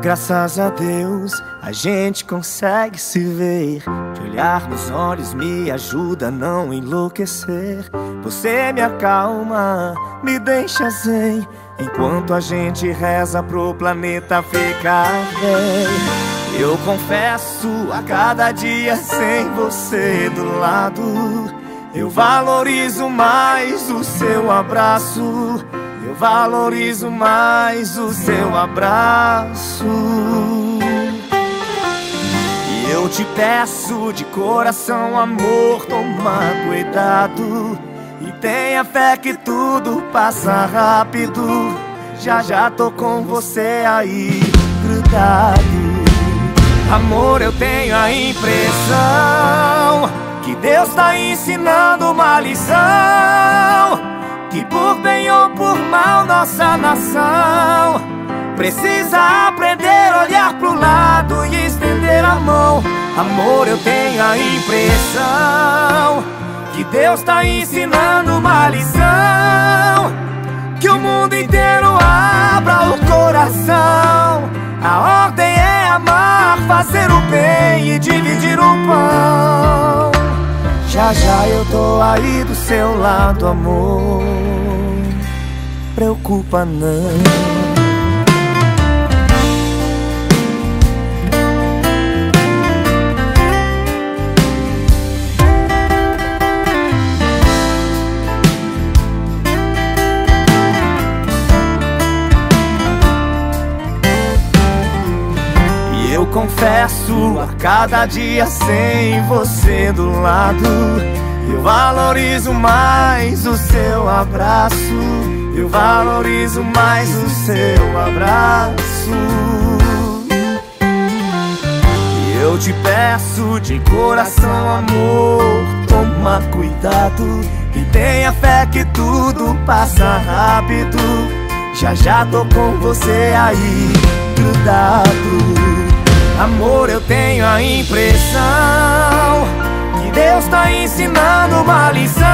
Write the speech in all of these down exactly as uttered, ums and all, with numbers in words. Graças a Deus a gente consegue se ver. Te olhar nos olhos me ajuda a não enlouquecer. Você me acalma, me deixa zen, enquanto a gente reza pro planeta ficar bem. Eu confesso, a cada dia sem você do lado, eu valorizo mais o seu abraço. Eu valorizo mais o seu abraço. E eu te peço de coração, amor, toma cuidado e tenha fé que tudo passa rápido. Já já tô com você aí, grudado. Amor, eu tenho a impressão que Deus tá ensinando uma lição, que por bem ou por mal nossa nação precisa aprender a olhar pro lado e estender a mão. Amor, eu tenho a impressão que Deus tá ensinando uma lição, que o mundo inteiro abra o coração. A ordem é amar, fazer o bem e dividir o pão. Já já eu tô aí do seu lado, amor, preocupa não. E eu confesso, a cada dia sem você do lado, eu valorizo mais o seu abraço. Eu valorizo mais o seu abraço. E eu te peço de coração, amor, toma cuidado e tenha fé que tudo passa rápido. Já já tô com você aí, grudado. Amor, eu tenho a impressão que Deus tá ensinando uma lição,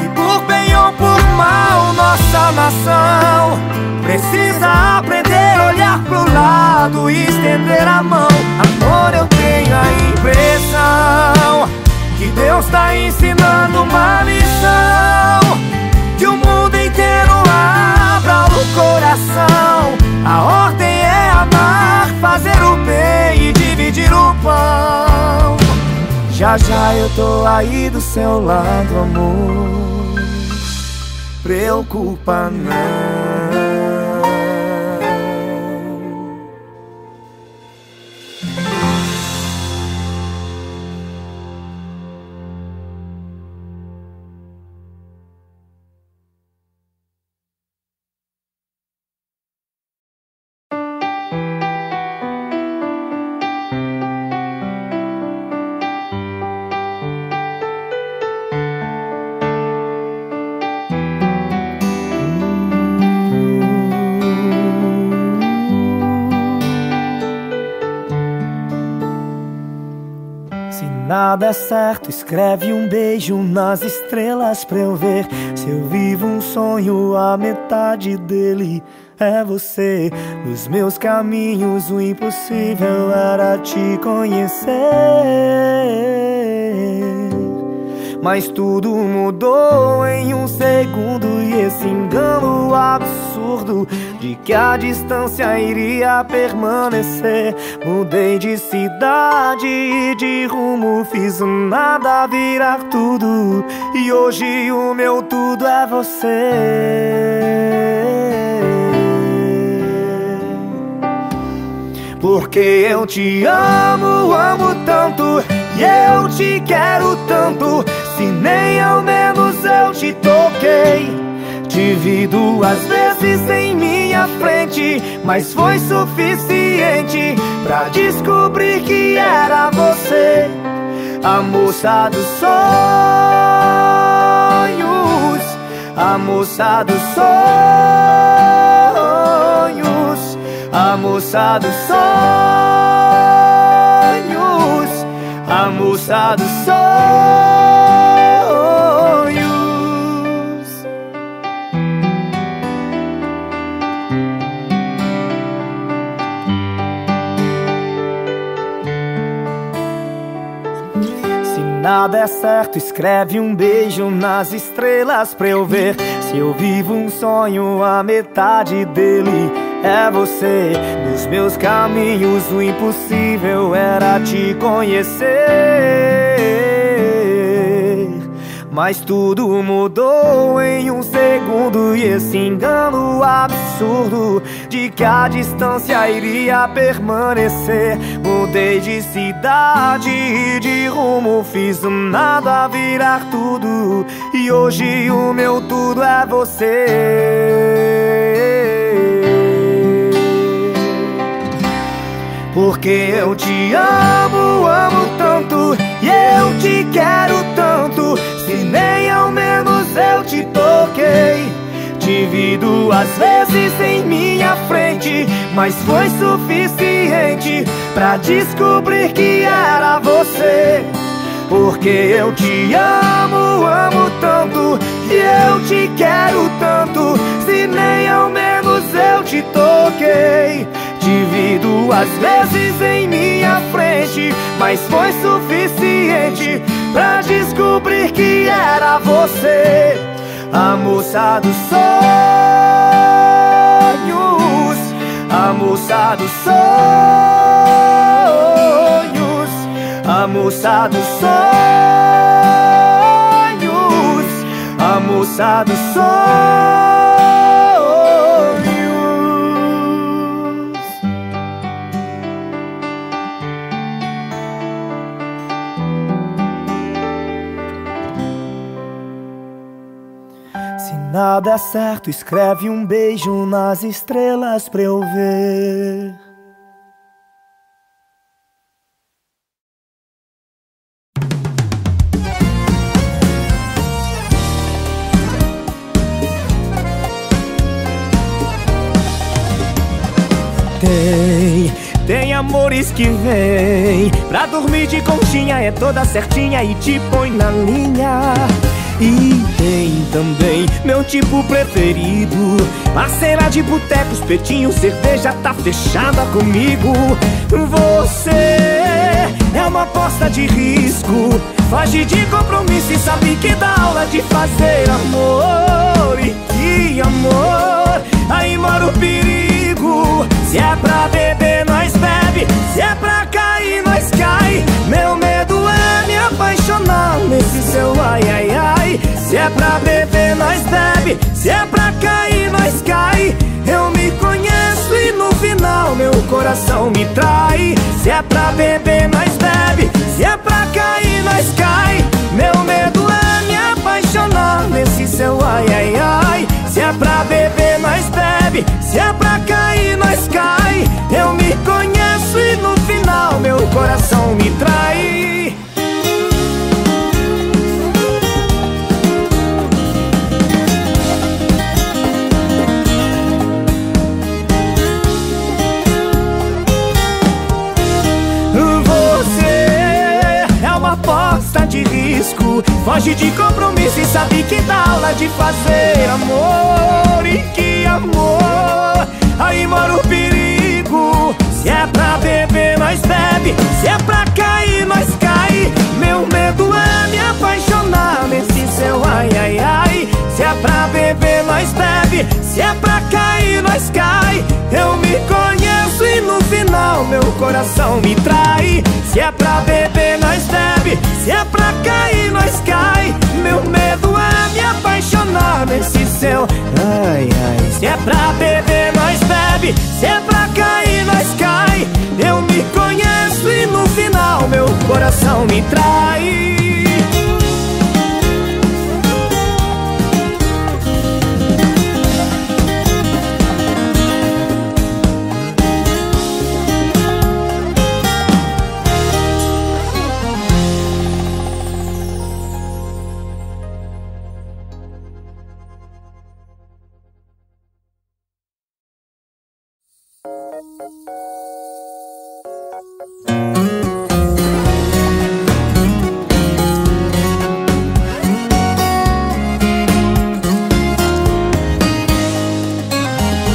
que por bem ou por mal nossa nação precisa aprender a olhar pro lado e estender a mão. Amor, eu tenho a impressão que Deus tá ensinando uma lição, que o mundo inteiro abra o coração. A ordem é amar, fazer o bem e dividir o pão. Já já eu tô aí do seu lado, amor, preocupa não. Nada é certo, escreve um beijo nas estrelas pra eu ver se eu vivo um sonho, a metade dele é você. Nos meus caminhos o impossível era te conhecer, mas tudo mudou em um segundo, e esse engano absurdo de que a distância iria permanecer. Mudei de cidade e de rumo, fiz o nada virar tudo, e hoje o meu tudo é você. Porque eu te amo, amo tanto, e eu te quero tanto. Se nem ao menos eu te toquei, tive duas vezes em minha frente, mas foi suficiente pra descobrir que era você, a moça dos sonhos, a moça dos sonhos, a moça dos sonhos, a moça dos sonhos. nada é certo, escreve um beijo nas estrelas pra eu ver se eu vivo um sonho, a metade dele é você. Nos meus caminhos o impossível era te conhecer, mas tudo mudou em um segundo, e esse engano absurdo de que a distância iria permanecer. Mudei de cidade e de rumo, fiz um nada virar tudo, e hoje o meu tudo é você. Porque eu te amo, amo tanto, e eu te quero tanto. Se nem ao menos eu te toquei, divido às vezes em minha frente, mas foi suficiente pra descobrir que era você. Porque eu te amo, amo tanto, e eu te quero tanto. Se nem ao menos eu te toquei, divido às vezes em minha frente, mas foi suficiente pra descobrir que era você. A moça dos sonhos, a moça dos sonhos, a moça dos sonhos, a moça dos sonhos. Nada é certo, escreve um beijo nas estrelas pra eu ver. Tem, tem amores que vêm pra dormir de conchinha, é toda certinha e te põe na linha. E tem também meu tipo preferido, parceira de boteco, espetinho, cerveja, tá fechada comigo. Você é uma aposta de risco, foge de compromisso e sabe que dá aula de fazer amor. E que amor, aí mora o perigo. Se é pra beber, nós bebe, se é pra cair, nós cai. Meu medo é me apaixonar nesse seu ai ai ai. Se é pra beber, nós bebe, se é pra cair, nós cai. Eu me conheço e no final meu coração me trai. Se é pra beber, nós bebe, se é pra cair, nós cai. Meu medo é me apaixonar nesse seu ai ai ai. Se é pra beber, nós bebe, se é pra cair, nós cai. Eu me conheço e no final meu coração me trai. Aposta de risco, foge de compromisso e sabe que dá aula de fazer amor. E que amor, aí mora o perigo. Se é pra beber, nós bebe, se é pra cair, nós cai. Meu medo é me apaixonar nesse seu ai ai ai. Se é pra beber, nós bebe, se é pra cair, nós cai. Eu me conheço e no final meu coração me trai. Se é pra beber, nós bebe, se é pra cair, nós cai. Meu medo é me apaixonar nesse seu ai ai. Se é pra beber, nós bebe, se é pra cair, nós cai. Eu me conheço e no final meu coração me trai.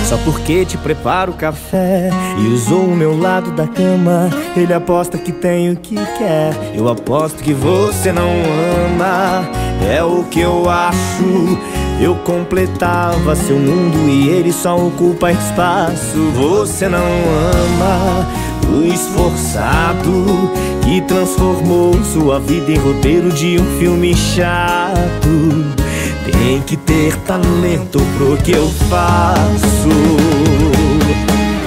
Só porque te preparo café e usou o meu lado da cama. Ele aposta que tem o que quer, eu aposto que você não ama. É o que eu acho. Eu completava seu mundo e ele só ocupa espaço. Você não ama o esforçado que transformou sua vida em roteiro de um filme chato. Tem que ter talento pro que eu faço.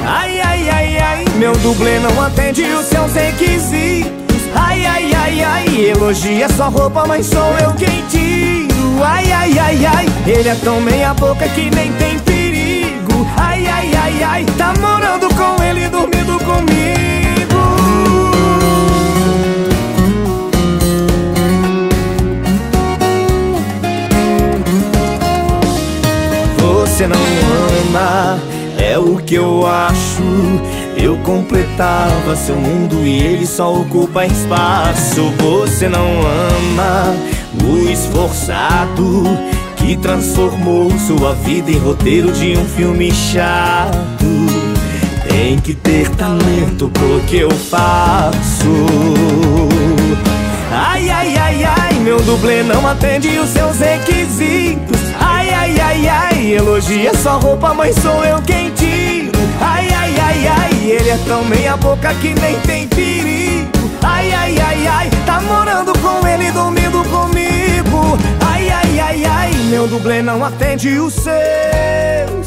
Ai, ai, ai, ai, meu dublê não atende os seus requisitos. Ai, ai, ai, ai, elogia sua roupa, mas sou eu quem tiro. Ai, ai, ai, ai, ele é tão meia boca que nem tem perigo. Ai, ai, ai, ai, tá morando com ele, dormindo comigo. Você não ama, é o que eu acho. Eu completava seu mundo e ele só ocupa espaço. Você não ama o esforçado que transformou sua vida em roteiro de um filme chato. Tem que ter talento pro que eu faço. Ai, ai, ai, ai, meu dublê não atende os seus requisitos. Ai, ai, ai, ai, elogia sua roupa, mas sou eu quem tiro. Ai, ai, ai, ai, ele é tão meia boca que nem tem perigo. Ai, ai, ai, ai, tá morando com ele, dormindo comigo. Ai, ai, ai, ai, meu dublê não atende os seus.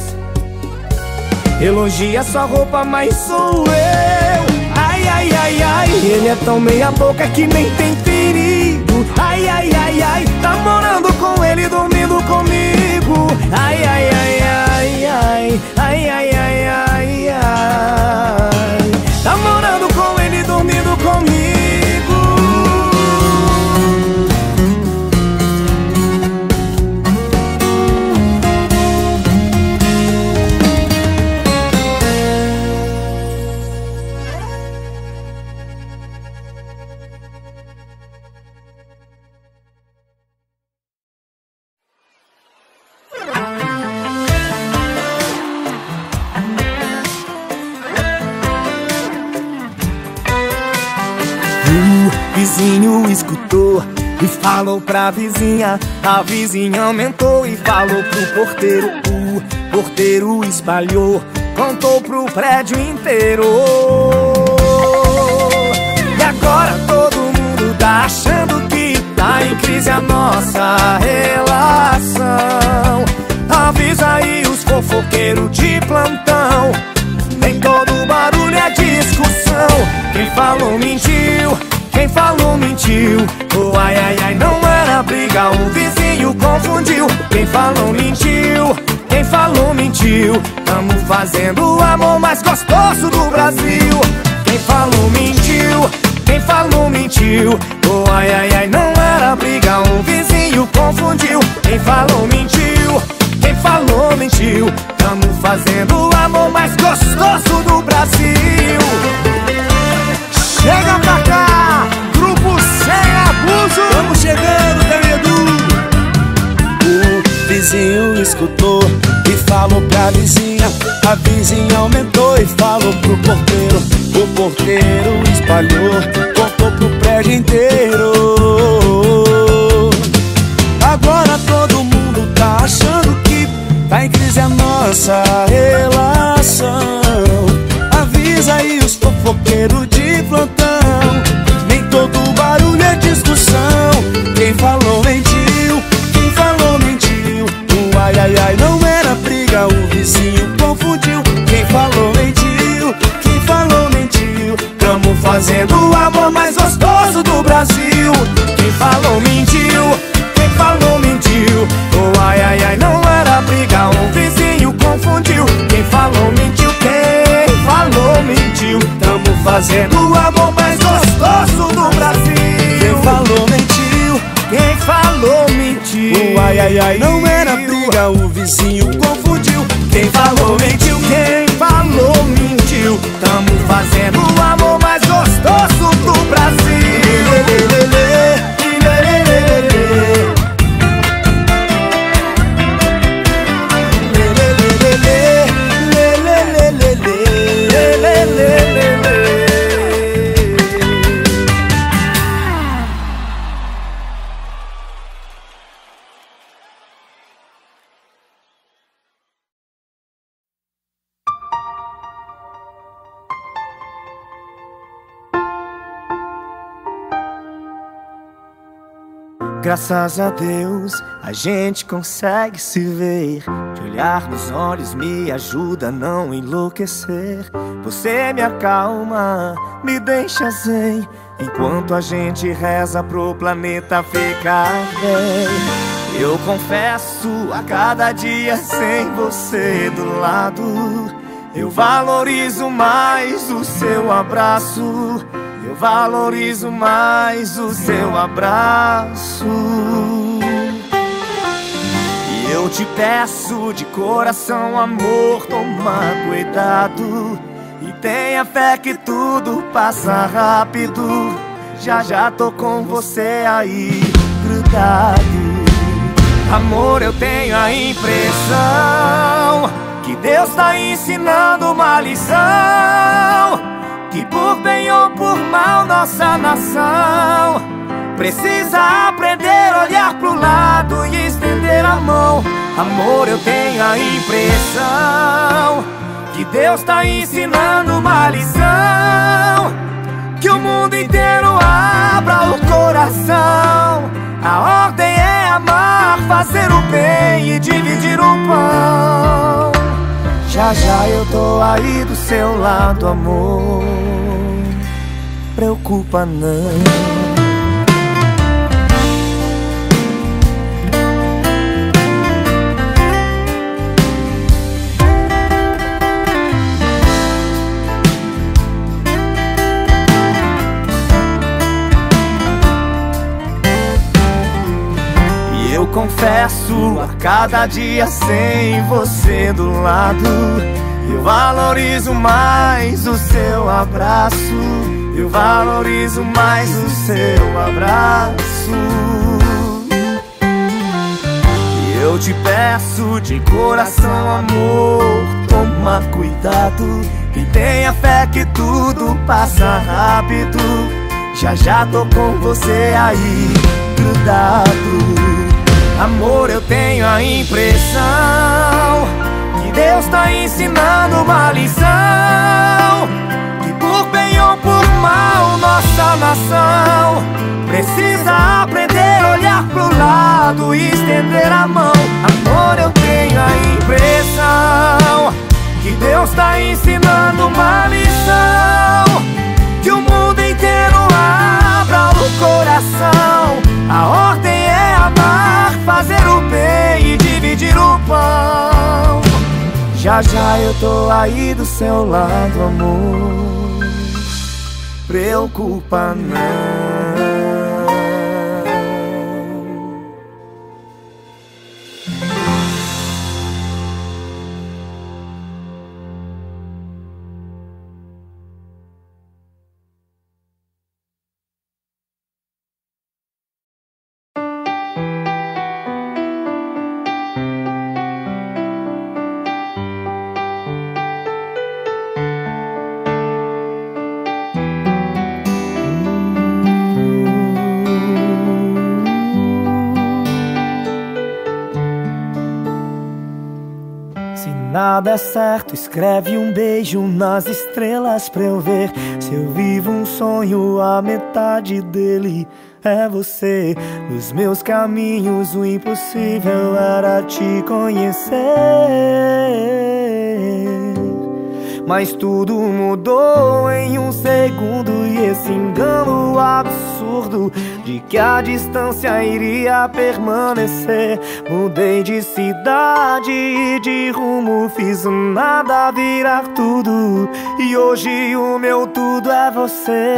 Elogia sua roupa, mas sou eu. Ai, ai, ai, ai, ele é tão meia boca que nem tem perigo. Ai, ai, ai, ai, tá morando com ele, dormindo comigo. Ai, ai, ai, ai, ai, ai, ai, ai, ai, ai, tá morando com ele, dormindo comigo. Vizinho escutou e falou pra vizinha. A vizinha aumentou e falou pro porteiro. O porteiro espalhou, contou pro prédio inteiro. E agora todo mundo tá achando que tá em crise a nossa relação. Avisa aí os fofoqueiros de plantão, nem todo barulho é discussão. Quem falou mentiu, quem falou mentiu, oh ai ai ai, não era briga, o vizinho confundiu. Quem falou mentiu, quem falou mentiu, tamo fazendo o amor mais gostoso do Brasil. Quem falou mentiu, quem falou mentiu, oh ai ai ai, não era briga, o vizinho confundiu. Quem falou mentiu, quem falou mentiu, tamo fazendo o amor mais gostoso do Brasil. Chega pra cá, grupo sem abuso. Vamos chegando, Canedu. O vizinho escutou e falou pra vizinha. A vizinha aumentou e falou pro porteiro. O porteiro espalhou, contou pro prédio inteiro. Agora todo mundo tá achando que tá em crise a nossa relação. Avisa aí os fofoqueiros de plantão, nem todo barulho é discussão. Quem falou mentiu, quem falou mentiu, o ai ai ai, não era briga, o vizinho confundiu. Quem falou mentiu, quem falou mentiu, tamo fazendo o amor mais gostoso do Brasil. Quem falou mentiu, quem falou mentiu, o ai ai ai, não era briga, o vizinho confundiu. Quem falou mentiu, quem falou mentiu, tamo fazendo o amor mais gostoso do Brasil. Quem falou mentiu, quem falou mentiu, o ai ai ai, não era briga, o vizinho confundiu. Quem falou mentiu, quem falou mentiu, tamo fazendo o amor mais gostoso do Brasil. Graças a Deus a gente consegue se ver. Te olhar nos olhos me ajuda a não enlouquecer. Você me acalma, me deixa zen, enquanto a gente reza pro planeta ficar bem. Eu confesso, a cada dia sem você do lado, eu valorizo mais o seu abraço. Eu valorizo mais o seu abraço. E eu te peço de coração, amor, toma cuidado e tenha fé que tudo passa rápido. Já já tô com você aí, grudado. Amor, eu tenho a impressão que Deus tá ensinando uma lição, que por bem ou por mal nossa nação precisa aprender a olhar pro lado e estender a mão. Amor, eu tenho a impressão que Deus tá ensinando uma lição, que o mundo inteiro abra o coração. A ordem é amar, fazer o bem e dividir o pão. Já já eu tô aí do seu lado, amor, preocupa não. Confesso, a cada dia sem você do lado, eu valorizo mais o seu abraço. Eu valorizo mais o seu abraço. E eu te peço de coração, amor, toma cuidado e tenha fé que tudo passa rápido. Já já tô com você aí, grudado. Amor, eu tenho a impressão que Deus tá ensinando uma lição, que por bem ou por mal nossa nação precisa aprender a olhar pro lado e estender a mão. Amor, eu tenho a impressão que Deus tá ensinando uma lição, que o mundo inteiro abra o coração. A ordem é amar, fazer o bem e dividir o pão. Já já eu tô aí do seu lado, amor, preocupa não. Nada é certo, escreve um beijo nas estrelas pra eu ver se eu vivo um sonho, a metade dele é você. Nos meus caminhos o impossível era te conhecer, mas tudo mudou em um segundo, e esse engano absurdo de que a distância iria permanecer. Mudei de cidade e de rumo, fiz um nada virar tudo, e hoje o meu tudo é você.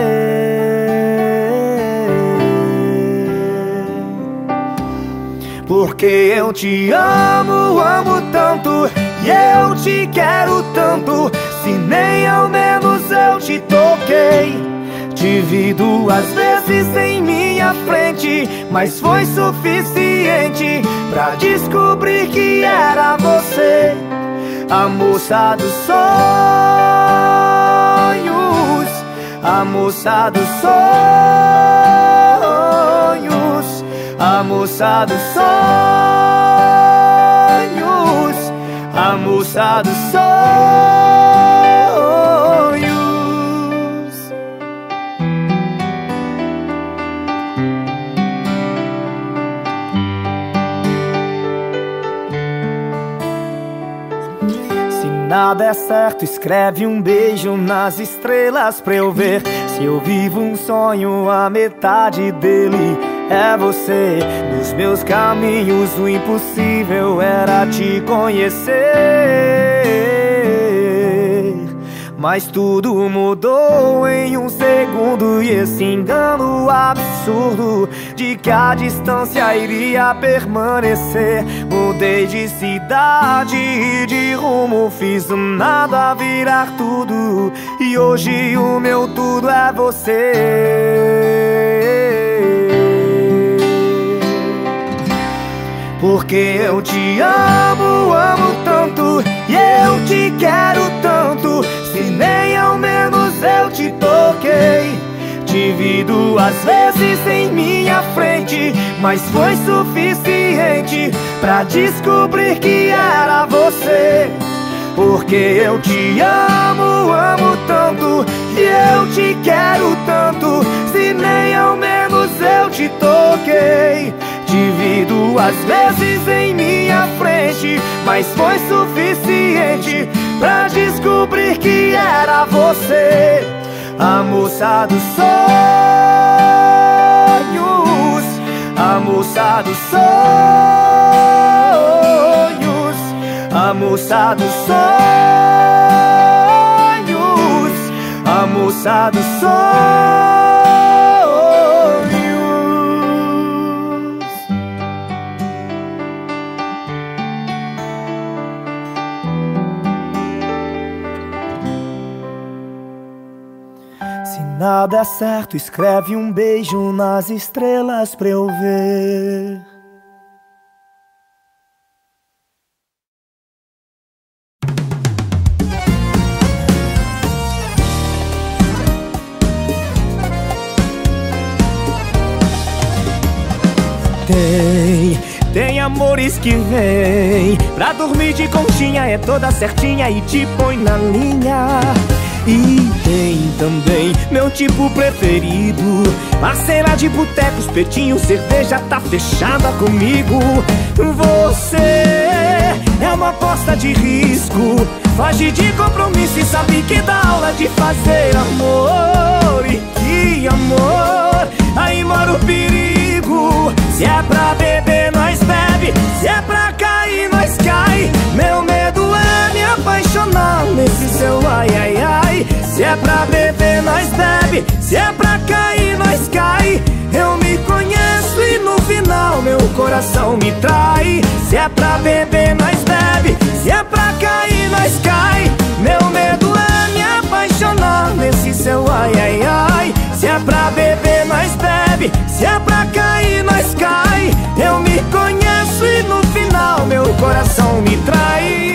Porque eu te amo, amo tanto, e eu te quero tanto. Se nem ao menos eu te toquei, tive duas vezes em minha frente, mas foi suficiente pra descobrir que era você, a moça dos sonhos, a moça dos sonhos, a moça dos sonhos, a moça dos sonhos. nada é certo, escreve um beijo nas estrelas pra eu ver se eu vivo um sonho, a metade dele é você. Nos meus caminhos o impossível era te conhecer, mas tudo mudou em um segundo, e esse engano absurdo de que a distância iria permanecer. Mudei de cidade e de rumo, fiz um nada virar tudo, e hoje o meu tudo é você. Porque eu te amo, amo tanto, e eu te quero tanto. Se nem ao menos eu te toquei, tive duas vezes em minha frente, mas foi suficiente pra descobrir que era você. Porque eu te amo, amo tanto, e eu te quero tanto. Se nem ao menos eu te toquei, tive duas vezes em minha frente, mas foi suficiente pra descobrir que era você. A moça dos sonhos, a moça dos sonhos, a moça dos sonhos, a moça dos sonhos. Nada é certo, escreve um beijo nas estrelas pra eu ver. Tem, tem amores que vêm pra dormir de conchinha, é toda certinha e te põe na linha. E tem também meu tipo preferido, parceira de boteco, espetinho, cerveja, tá fechada comigo. Você é uma aposta de risco, foge de compromisso e sabe que dá aula de fazer amor. E que amor, aí mora o perigo. Se é pra beber, nós bebe, se é pra cair, nós cai. Meu medo é me apaixonar nesse seu ai ai ai. Se é pra beber, nós bebe, se é pra cair, nós cai. Eu me conheço e no final meu coração me trai. Se é pra beber, nós bebe, se é pra cair, nós cai. Meu medo é me apaixonar nesse seu ai ai ai. Se é pra beber, nós bebe, se é pra cair, nós cai. Eu me conheço e no final meu coração me trai.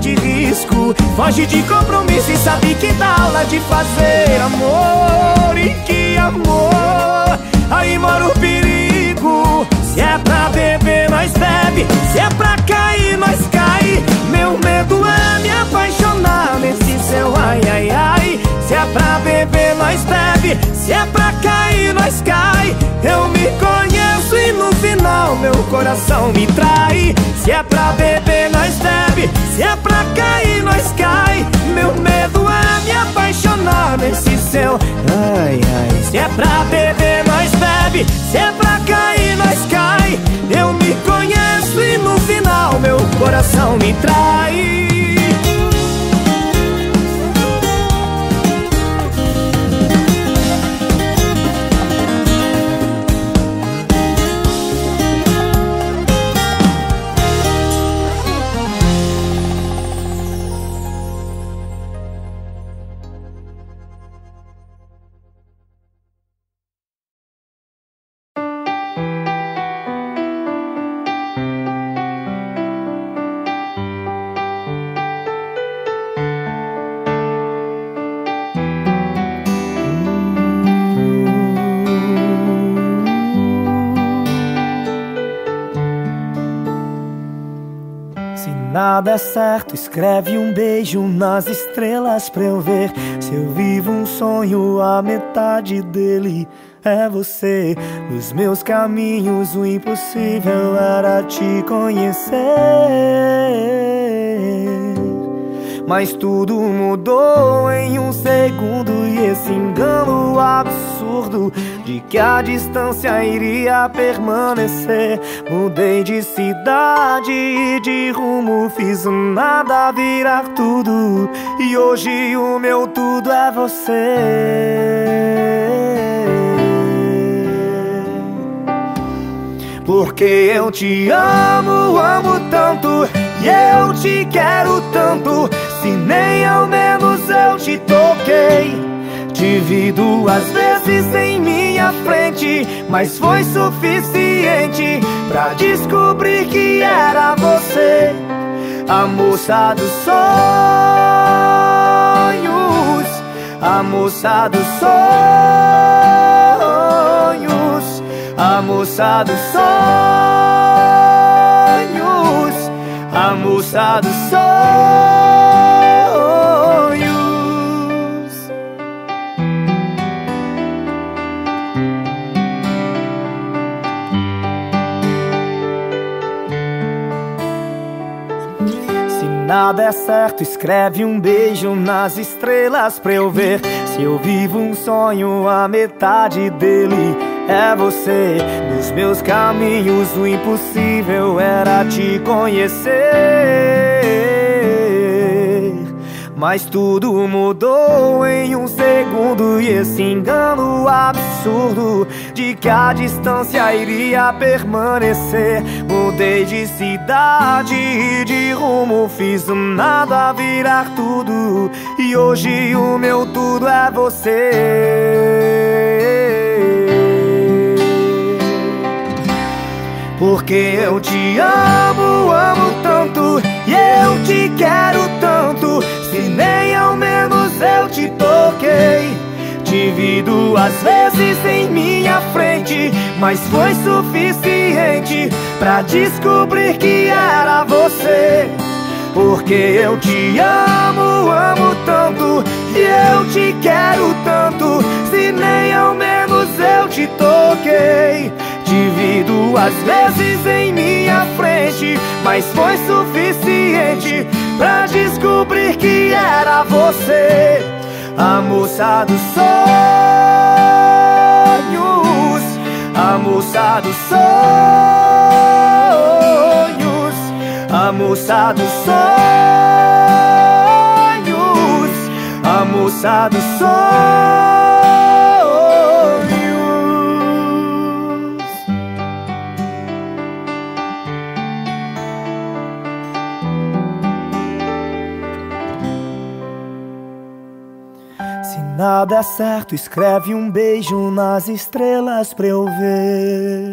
De risco, foge de compromisso e sabe que dá aula de fazer amor. E que amor, aí mora o perigo. Se é pra beber, nós bebe, se é pra cair, nós cai. Meu medo é me apaixonar nesse seu ai ai ai. Se é pra beber, nós bebe, se é pra cair, nós cai. Eu me conheço e no final meu coração me trai. Se é pra beber, nós bebe, se é pra cair, nós cai. Meu medo é me apaixonar nesse seu ai ai. Se é pra beber, nós bebe, se é pra cair, nós cai. Eu me conheço e no final meu coração me trai. nada é certo, escreve um beijo nas estrelas pra eu ver se eu vivo um sonho, a metade dele é você. Nos meus caminhos o impossível era te conhecer, mas tudo mudou em um segundo, e esse engano absurdo de que a distância iria permanecer. Mudei de cidade e de rumo, fiz um nada virar tudo, e hoje o meu tudo é você. Porque eu te amo, amo tanto, e eu te quero tanto. Se nem ao menos eu te toquei, tive duas vezes em minha frente, mas foi suficiente pra descobrir que era você, a moça dos sonhos, a moça dos sonhos, a moça dos sonhos, a moça dos sonhos. Se nada é certo, escreve um beijo nas estrelas pra eu ver se eu vivo um sonho, a metade dele é você. Nos meus caminhos o impossível era te conhecer, mas tudo mudou em um segundo, e esse engano absurdo de que a distância iria permanecer. Mudei de cidade e de rumo, fiz um nada virar tudo, e hoje o meu tudo é você. Porque eu te amo, amo tanto, e eu te quero tanto. Se nem ao menos eu te toquei, tive duas vezes em minha frente, mas foi suficiente pra descobrir que era você. Porque eu te amo, amo tanto, e eu te quero tanto. Se nem ao menos eu te toquei, tive duas vezes em minha frente, mas foi suficiente pra descobrir que era você, a moça dos sonhos, a moça dos sonhos, a moça dos sonhos, a moça dos sonhos. Nada é certo, escreve um beijo nas estrelas pra eu ver.